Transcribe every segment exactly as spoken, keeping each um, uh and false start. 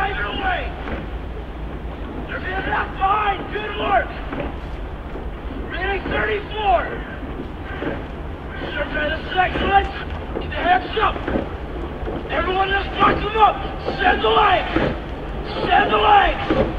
out of your way! They're being left behind! Good work! Remaining thirty-four! Survey the segments! Get the heads up! Everyone in this box them up! Send the legs! Send the legs!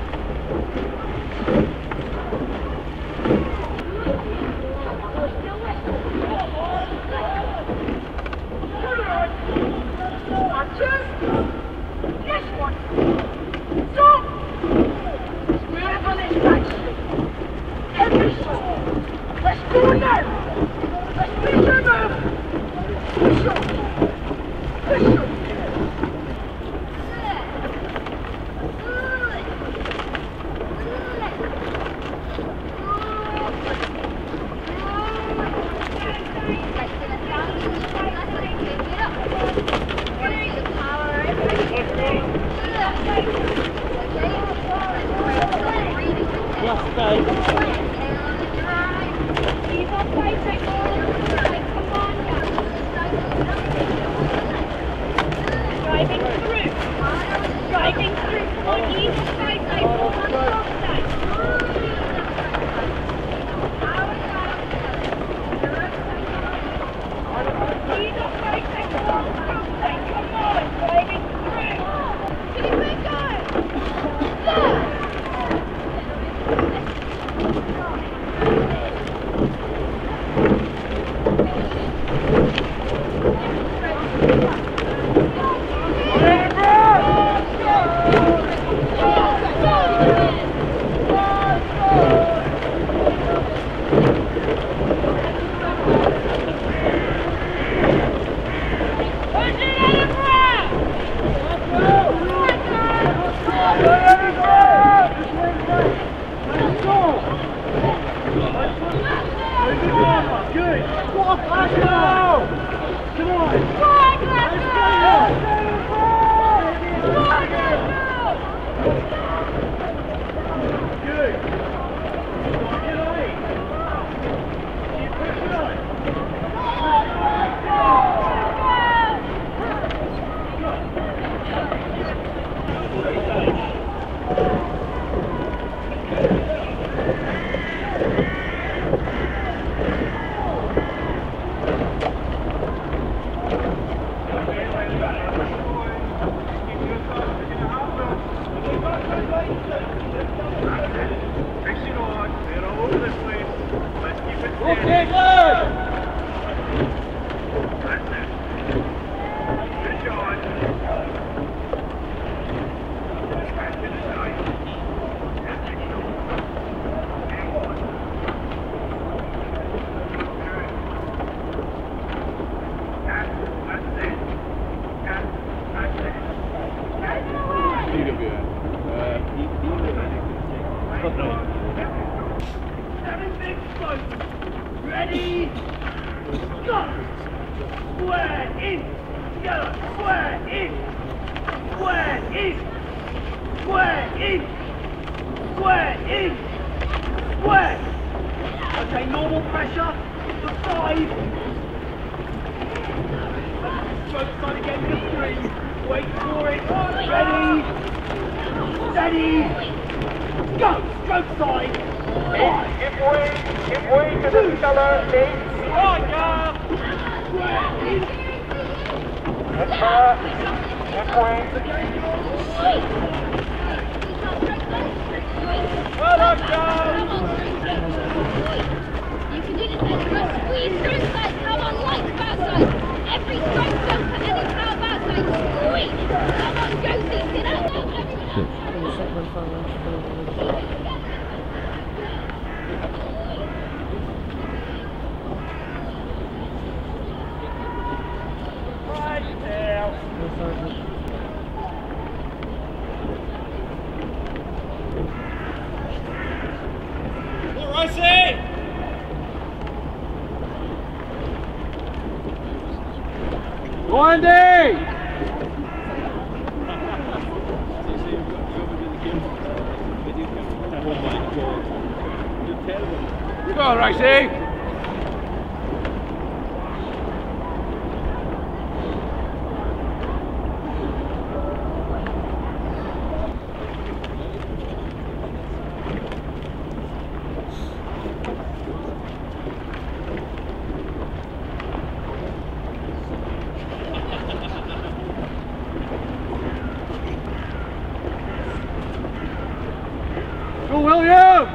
Go, William!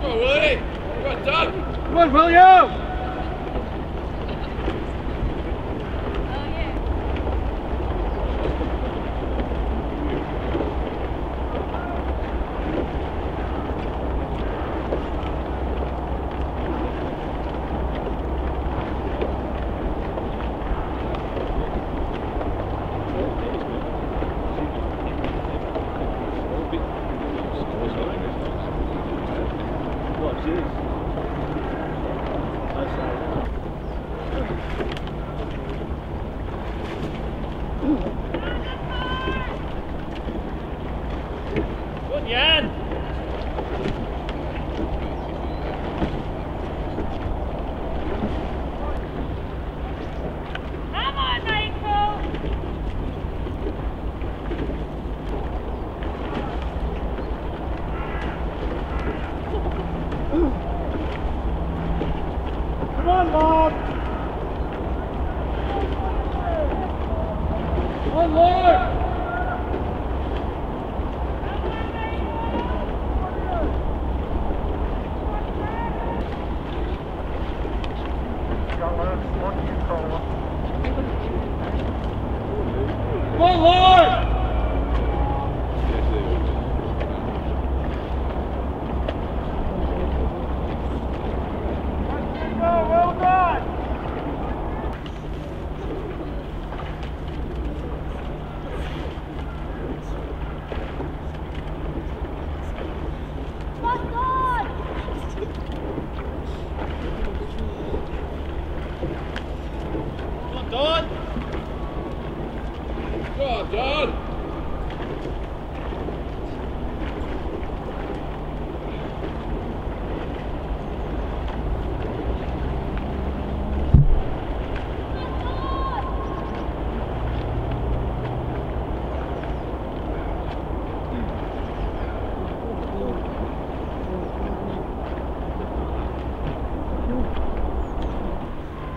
Come on, Willie! Come on, Doug! Come on, William!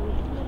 Thank you.